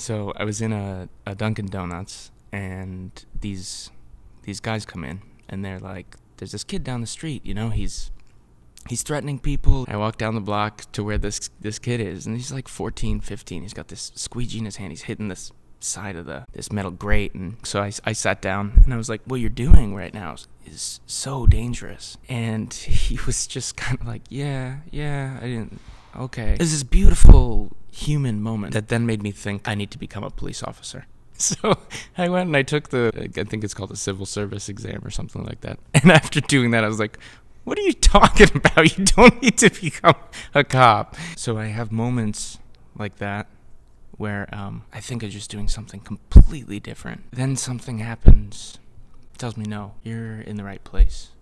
So I was in a Dunkin' Donuts, and these guys come in, and they're like, there's this kid down the street, you know, he's threatening people. I walk down the block to where this kid is, and he's like 14, 15. He's got this squeegee in his hand. He's hitting this side of this metal grate. And so I sat down, and I was like, what you're doing right now is so dangerous. And he was just kind of like, yeah, I didn't, okay. It was this beautiful human moment that then made me think I need to become a police officer. So I went and I took I think it's called a civil service exam or something like that. And after doing that, I was like, what are you talking about? You don't need to become a cop. So I have moments like that where I think I'm just doing something completely different. Then something happens, tells me no, you're in the right place.